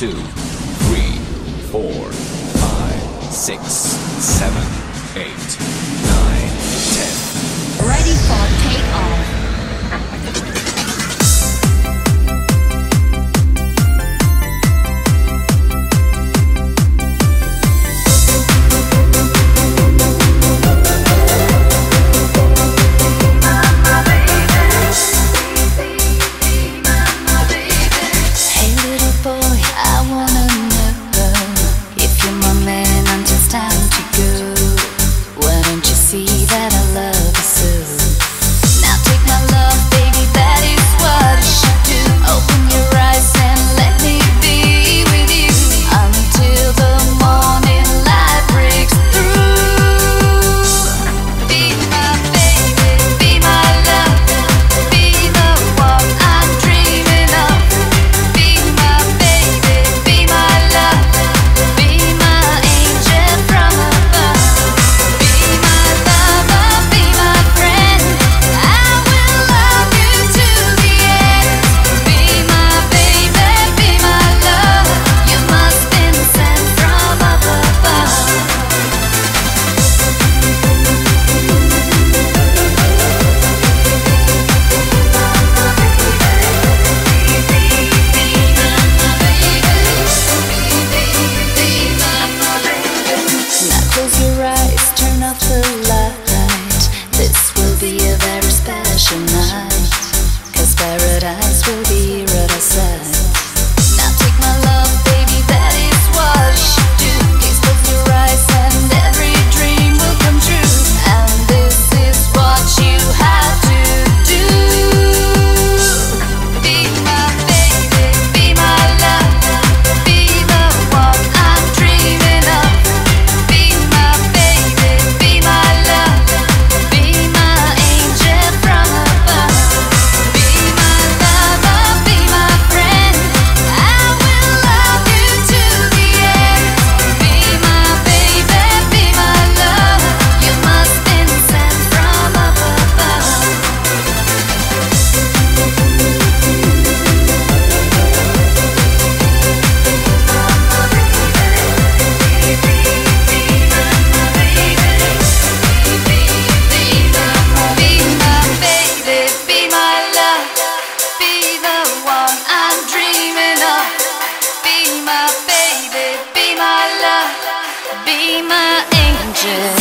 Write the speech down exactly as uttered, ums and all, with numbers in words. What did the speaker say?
two, three, four, five, six, seven, eight, nine, ten. Ready for takeoff. Be my baby, be my love, be my angel.